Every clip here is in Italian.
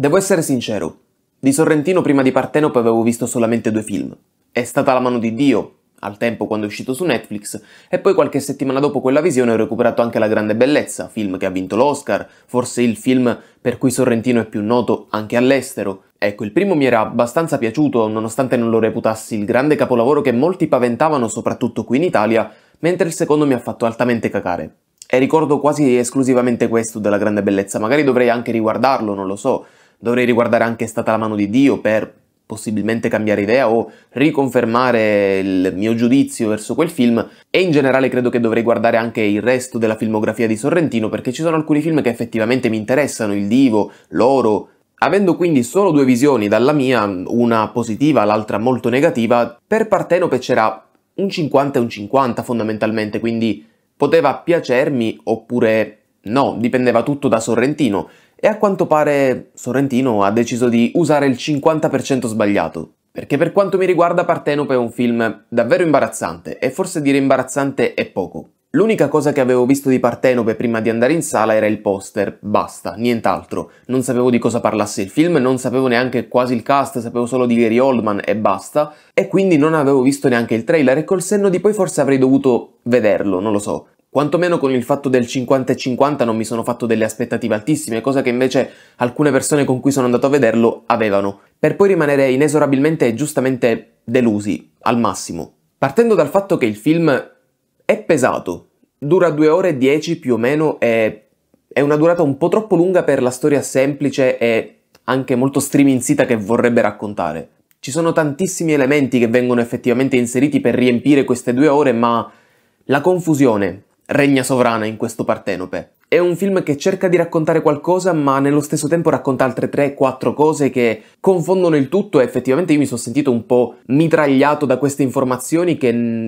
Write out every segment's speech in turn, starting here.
Devo essere sincero, di Sorrentino prima di Parthenope avevo visto solamente due film. È stata la mano di Dio, al tempo quando è uscito su Netflix, e poi qualche settimana dopo quella visione ho recuperato anche La Grande Bellezza, film che ha vinto l'Oscar, forse il film per cui Sorrentino è più noto anche all'estero. Ecco, il primo mi era abbastanza piaciuto, nonostante non lo reputassi il grande capolavoro che molti paventavano, soprattutto qui in Italia, mentre il secondo mi ha fatto altamente cacare. E ricordo quasi esclusivamente questo della Grande Bellezza, magari dovrei anche riguardarlo, non lo so, dovrei riguardare anche È stata la mano di Dio per possibilmente cambiare idea o riconfermare il mio giudizio verso quel film, e in generale credo che dovrei guardare anche il resto della filmografia di Sorrentino, perché ci sono alcuni film che effettivamente mi interessano, Il Divo, L'Oro. Avendo quindi solo due visioni dalla mia, una positiva, l'altra molto negativa, per Parthenope c'era un 50 e un 50 fondamentalmente, quindi poteva piacermi oppure no, dipendeva tutto da Sorrentino. E a quanto pare Sorrentino ha deciso di usare il 50% sbagliato, perché per quanto mi riguarda Parthenope è un film davvero imbarazzante, e forse dire imbarazzante è poco. L'unica cosa che avevo visto di Parthenope prima di andare in sala era il poster, basta, nient'altro. Non sapevo di cosa parlasse il film, non sapevo neanche quasi il cast, sapevo solo di Gary Oldman e basta, e quindi non avevo visto neanche il trailer, e col senno di poi forse avrei dovuto vederlo, non lo so. Quantomeno con il fatto del 50 e 50 non mi sono fatto delle aspettative altissime, cosa che invece alcune persone con cui sono andato a vederlo avevano, per poi rimanere inesorabilmente e giustamente delusi, al massimo. Partendo dal fatto che il film è pesato, dura 2 ore e 10 più o meno, è una durata un po' troppo lunga per la storia semplice e anche molto striminzita che vorrebbe raccontare. Ci sono tantissimi elementi che vengono effettivamente inseriti per riempire queste 2 ore, ma la confusione regna sovrana in questo Parthenope. È un film che cerca di raccontare qualcosa, ma nello stesso tempo racconta altre 3-4 cose che confondono il tutto, e effettivamente io mi sono sentito un po' mitragliato da queste informazioni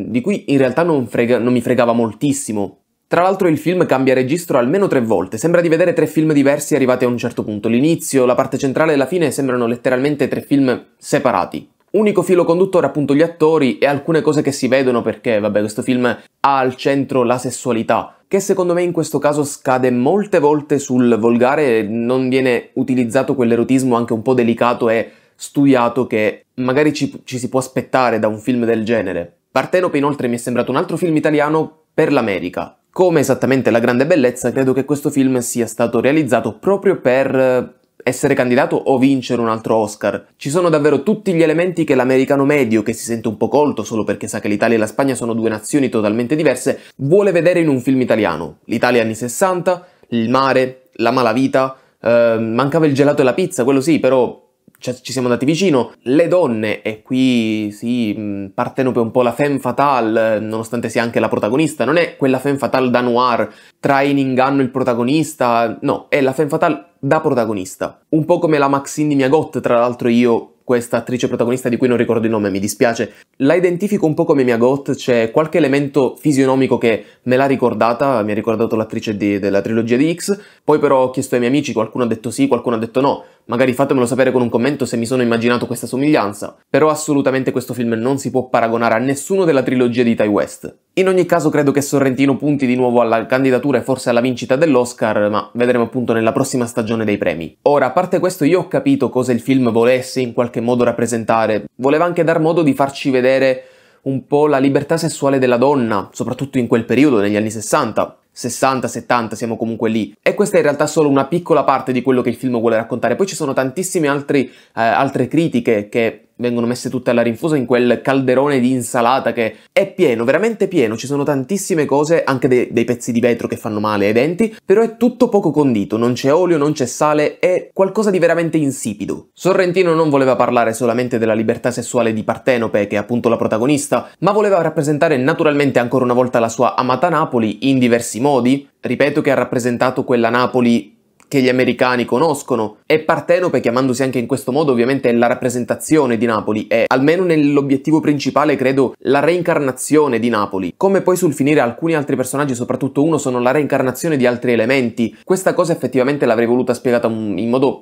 di cui in realtà non mi fregava moltissimo. Tra l'altro il film cambia registro almeno 3 volte, sembra di vedere 3 film diversi arrivati a un certo punto. L'inizio, la parte centrale e la fine sembrano letteralmente 3 film separati. Unico filo conduttore appunto gli attori e alcune cose che si vedono, perché vabbè, questo film ha al centro la sessualità, che secondo me in questo caso scade molte volte sul volgare, non viene utilizzato quell'erotismo anche un po' delicato e studiato che magari ci si può aspettare da un film del genere. Parthenope inoltre mi è sembrato un altro film italiano per l'America. Come esattamente La Grande Bellezza, credo che questo film sia stato realizzato proprio per essere candidato o vincere un altro Oscar. Ci sono davvero tutti gli elementi che l'americano medio, che si sente un po' colto solo perché sa che l'Italia e la Spagna sono 2 nazioni totalmente diverse, vuole vedere in un film italiano. L'Italia anni 60, il mare, la malavita, mancava il gelato e la pizza, quello sì, però ci siamo andati vicino. Le donne, e qui sì, Parthenope un po' la femme fatale, nonostante sia anche la protagonista, non è quella femme fatale da noir, trae in inganno il protagonista, no, è la femme fatale da protagonista. Un po' come la Maxine di Mia Gotte, tra l'altro io, questa attrice protagonista di cui non ricordo il nome, mi dispiace, la identifico un po' come Mia Gotte, c'è qualche elemento fisionomico che me l'ha ricordata, mi ha ricordato l'attrice della trilogia di X, poi però ho chiesto ai miei amici, qualcuno ha detto sì, qualcuno ha detto no. Magari fatemelo sapere con un commento se mi sono immaginato questa somiglianza, però assolutamente questo film non si può paragonare a nessuno della trilogia di Ty West. In ogni caso credo che Sorrentino punti di nuovo alla candidatura e forse alla vincita dell'Oscar, ma vedremo appunto nella prossima stagione dei premi. Ora, a parte questo, io ho capito cosa il film volesse in qualche modo rappresentare, voleva anche dar modo di farci vedere un po' la libertà sessuale della donna, soprattutto in quel periodo, negli anni 60. 60-70, siamo comunque lì, e questa è in realtà solo una piccola parte di quello che il film vuole raccontare. Poi ci sono tantissime altre critiche che vengono messe tutte alla rinfusa in quel calderone di insalata che è pieno, veramente pieno, ci sono tantissime cose, anche dei pezzi di vetro che fanno male ai denti, però è tutto poco condito, non c'è olio, non c'è sale, è qualcosa di veramente insipido. Sorrentino non voleva parlare solamente della libertà sessuale di Parthenope, che è appunto la protagonista, ma voleva rappresentare naturalmente ancora una volta la sua amata Napoli in diversi modi. Ripeto che ha rappresentato quella Napoli che gli americani conoscono, e Parthenope, chiamandosi anche in questo modo, ovviamente è la rappresentazione di Napoli, è almeno nell'obiettivo principale credo la reincarnazione di Napoli, come poi sul finire alcuni altri personaggi, soprattutto uno, sono la reincarnazione di altri elementi. Questa cosa effettivamente l'avrei voluta spiegata in modo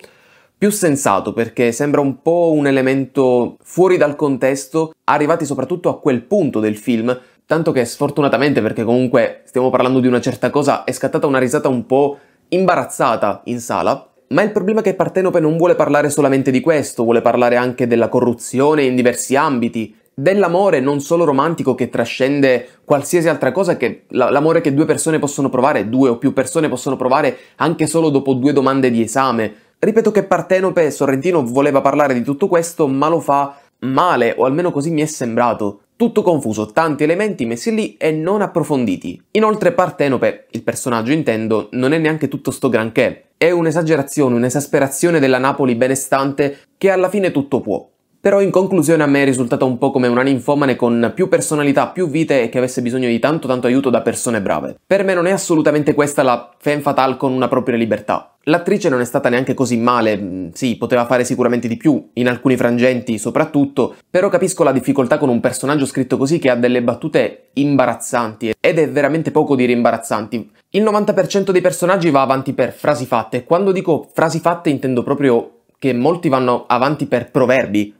più sensato, perché sembra un po' un elemento fuori dal contesto, arrivati soprattutto a quel punto del film, tanto che sfortunatamente, perché comunque stiamo parlando di una certa cosa, è scattata una risata un po' imbarazzata in sala. Ma il problema è che Partenope non vuole parlare solamente di questo, vuole parlare anche della corruzione in diversi ambiti, dell'amore non solo romantico che trascende qualsiasi altra cosa, che l'amore che due persone possono provare, due o più persone possono provare anche solo dopo due domande di esame. Ripeto che Partenope, Sorrentino, voleva parlare di tutto questo, ma lo fa male, o almeno così mi è sembrato. Tutto confuso, tanti elementi messi lì e non approfonditi. Inoltre Partenope, il personaggio intendo, non è neanche tutto sto granché. È un'esagerazione, un'esasperazione della Napoli benestante che alla fine tutto può. Però in conclusione a me è risultata un po' come una ninfomane con più personalità, più vite e che avesse bisogno di tanto aiuto da persone brave. Per me non è assolutamente questa la femme fatale con una propria libertà. L'attrice non è stata neanche così male, sì, poteva fare sicuramente di più, in alcuni frangenti soprattutto, però capisco la difficoltà con un personaggio scritto così che ha delle battute imbarazzanti, ed è veramente poco dire imbarazzanti. Il 90% dei personaggi va avanti per frasi fatte, quando dico frasi fatte intendo proprio che molti vanno avanti per proverbi.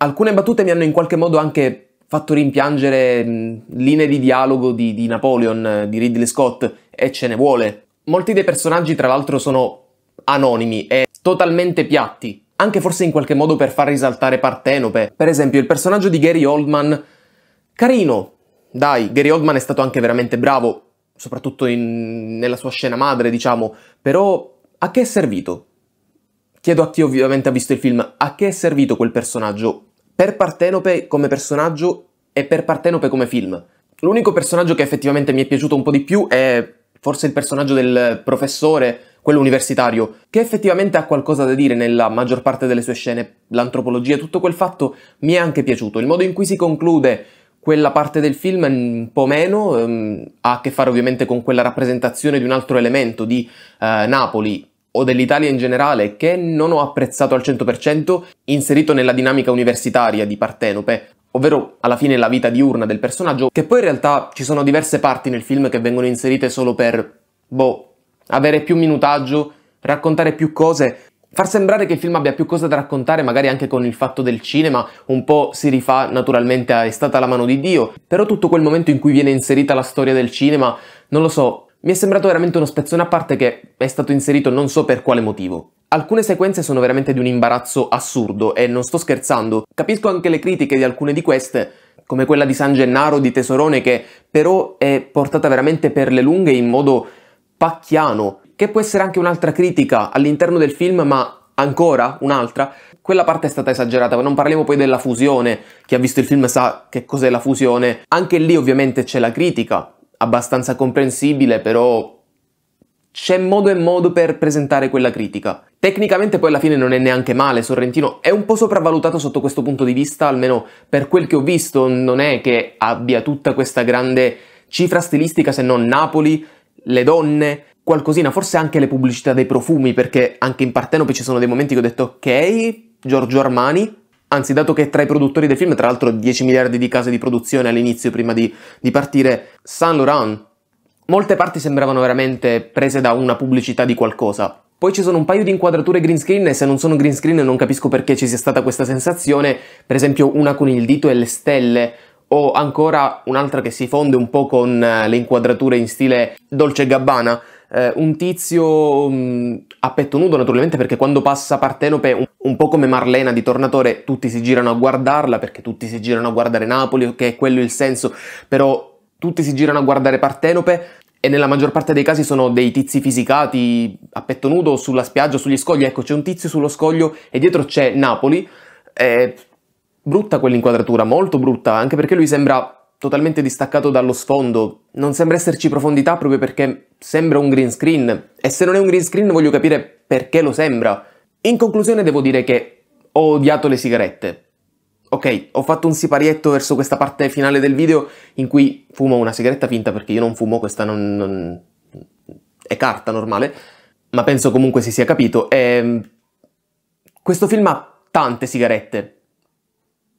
Alcune battute mi hanno in qualche modo anche fatto rimpiangere linee di dialogo di Napoleon, di Ridley Scott, e ce ne vuole. Molti dei personaggi tra l'altro sono anonimi e totalmente piatti, anche forse in qualche modo per far risaltare Partenope. Per esempio il personaggio di Gary Oldman, carino, dai, Gary Oldman è stato anche veramente bravo, soprattutto nella sua scena madre, diciamo, però a che è servito? Chiedo a chi ovviamente ha visto il film, a che è servito quel personaggio? Per Partenope come personaggio e per Partenope come film. L'unico personaggio che effettivamente mi è piaciuto un po' di più è forse il personaggio del professore, quello universitario, che effettivamente ha qualcosa da dire nella maggior parte delle sue scene. L'antropologia, tutto quel fatto mi è anche piaciuto. Il modo in cui si conclude quella parte del film un po' meno, ha a che fare ovviamente con quella rappresentazione di un altro elemento, di Napoli, o dell'Italia in generale, che non ho apprezzato al 100%, inserito nella dinamica universitaria di Partenope, ovvero alla fine la vita diurna del personaggio, che poi in realtà ci sono diverse parti nel film che vengono inserite solo per, avere più minutaggio, raccontare più cose, far sembrare che il film abbia più cose da raccontare, magari anche con il fatto del cinema, un po' si rifà naturalmente a È stata la mano di Dio, però tutto quel momento in cui viene inserita la storia del cinema, non lo so, mi è sembrato veramente uno spezzone a parte che è stato inserito non so per quale motivo. Alcune sequenze sono veramente di un imbarazzo assurdo e non sto scherzando. Capisco anche le critiche di alcune di queste, come quella di San Gennaro, di Tesorone, che però è portata veramente per le lunghe in modo pacchiano, che può essere anche un'altra critica all'interno del film, ma ancora un'altra. Quella parte è stata esagerata, non parliamo poi della fusione, chi ha visto il film sa che cos'è la fusione. Anche lì ovviamente c'è la critica, abbastanza comprensibile, però c'è modo e modo per presentare quella critica. Tecnicamente poi alla fine non è neanche male, Sorrentino è un po' sopravvalutato sotto questo punto di vista, almeno per quel che ho visto, non è che abbia tutta questa grande cifra stilistica se non Napoli, le donne, qualcosina, forse anche le pubblicità dei profumi, perché anche in Partenope ci sono dei momenti che ho detto ok, Giorgio Armani. Anzi, dato che tra i produttori del film, tra l'altro 10 miliardi di case di produzione all'inizio prima di partire, Saint Laurent, molte parti sembravano veramente prese da una pubblicità di qualcosa. Poi ci sono un paio di inquadrature green screen e se non sono green screen non capisco perché ci sia stata questa sensazione, per esempio una con il dito e le stelle, o ancora un'altra che si fonde un po' con le inquadrature in stile Dolce Gabbana. Un tizio a petto nudo naturalmente, perché quando passa Partenope un po' come Marlena di Tornatore tutti si girano a guardarla, perché tutti si girano a guardare Napoli, che è quello il senso, però tutti si girano a guardare Partenope e nella maggior parte dei casi sono dei tizi fisicati a petto nudo sulla spiaggia, sugli scogli. Ecco, c'è un tizio sullo scoglio e dietro c'è Napoli. È brutta quell'inquadratura, molto brutta, anche perché lui sembra totalmente distaccato dallo sfondo, non sembra esserci profondità proprio perché sembra un green screen, e se non è un green screen voglio capire perché lo sembra. In conclusione devo dire che ho odiato le sigarette. Ok, ho fatto un siparietto verso questa parte finale del video in cui fumo una sigaretta finta, perché io non fumo, questa non è carta normale, ma penso comunque si sia capito. Questo film ha tante sigarette.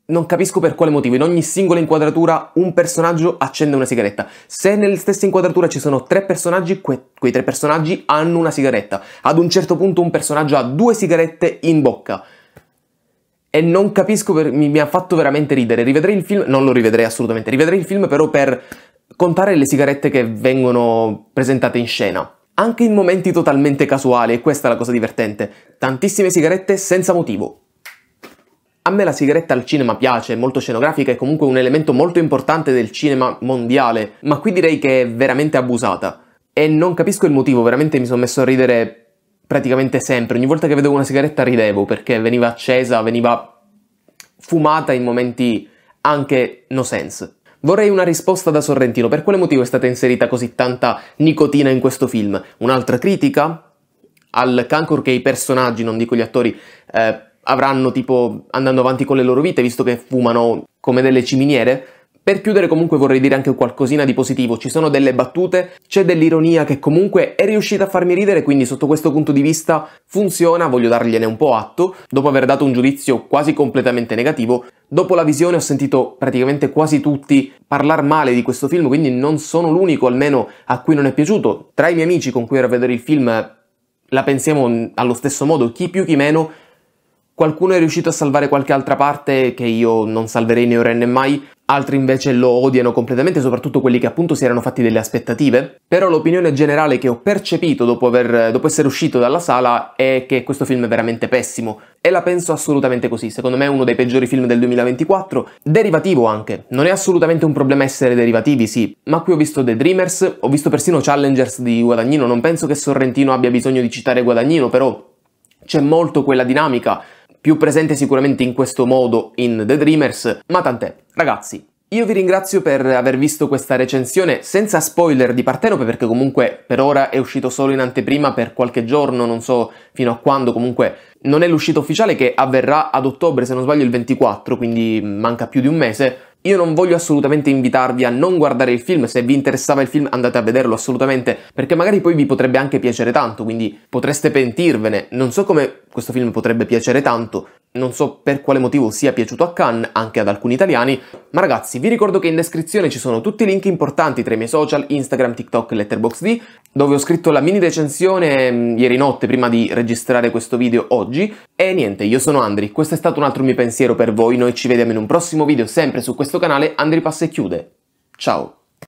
Non capisco per quale motivo, in ogni singola inquadratura un personaggio accende una sigaretta. Se nella stessa inquadratura ci sono tre personaggi, quei tre personaggi hanno una sigaretta. Ad un certo punto un personaggio ha due sigarette in bocca. E non capisco, mi ha fatto veramente ridere. Rivedrei il film, non lo rivedrei assolutamente, rivedrei il film però per contare le sigarette che vengono presentate in scena, anche in momenti totalmente casuali, e questa è la cosa divertente, tantissime sigarette senza motivo. A me la sigaretta al cinema piace, è molto scenografica, è comunque un elemento molto importante del cinema mondiale, ma qui direi che è veramente abusata. E non capisco il motivo, veramente mi sono messo a ridere praticamente sempre, ogni volta che vedevo una sigaretta ridevo, perché veniva accesa, veniva fumata in momenti anche no sense. Vorrei una risposta da Sorrentino, per quale motivo è stata inserita così tanta nicotina in questo film? Un'altra critica al cancro che i personaggi, non dico gli attori, avranno tipo andando avanti con le loro vite, visto che fumano come delle ciminiere? Per chiudere comunque vorrei dire anche qualcosina di positivo, ci sono delle battute, c'è dell'ironia che comunque è riuscita a farmi ridere, quindi sotto questo punto di vista funziona, voglio dargliene un po' atto. Dopo aver dato un giudizio quasi completamente negativo, dopo la visione ho sentito praticamente quasi tutti parlare male di questo film, quindi non sono l'unico almeno a cui non è piaciuto. Tra i miei amici con cui ero a vedere il film la pensiamo allo stesso modo, chi più chi meno. Qualcuno è riuscito a salvare qualche altra parte che io non salverei né ora né mai, altri invece lo odiano completamente, soprattutto quelli che appunto si erano fatti delle aspettative. Però l'opinione generale che ho percepito dopo essere uscito dalla sala è che questo film è veramente pessimo, e la penso assolutamente così. Secondo me è uno dei peggiori film del 2024, derivativo anche. Non è assolutamente un problema essere derivativi, sì, ma qui ho visto The Dreamers, ho visto persino Challengers di Guadagnino, non penso che Sorrentino abbia bisogno di citare Guadagnino, però c'è molto quella dinamica, più presente sicuramente in questo modo in The Dreamers, ma tant'è. Ragazzi, io vi ringrazio per aver visto questa recensione senza spoiler di Parthenope, perché comunque per ora è uscito solo in anteprima per qualche giorno, non so fino a quando, comunque non è l'uscita ufficiale che avverrà ad ottobre, se non sbaglio il 24, quindi manca più di un mese. Io non voglio assolutamente invitarvi a non guardare il film, se vi interessava il film andate a vederlo assolutamente, perché magari poi vi potrebbe anche piacere tanto, quindi potreste pentirvene. Non so come questo film potrebbe piacere tanto, non so per quale motivo sia piaciuto a Cannes, anche ad alcuni italiani, ma ragazzi vi ricordo che in descrizione ci sono tutti i link importanti tra i miei social, Instagram, TikTok e Letterboxd, dove ho scritto la mini recensione ieri notte prima di registrare questo video oggi. E niente, io sono Andri, questo è stato un altro mio pensiero per voi, noi ci vediamo in un prossimo video sempre su questo canale, Andri passa e chiude. Ciao!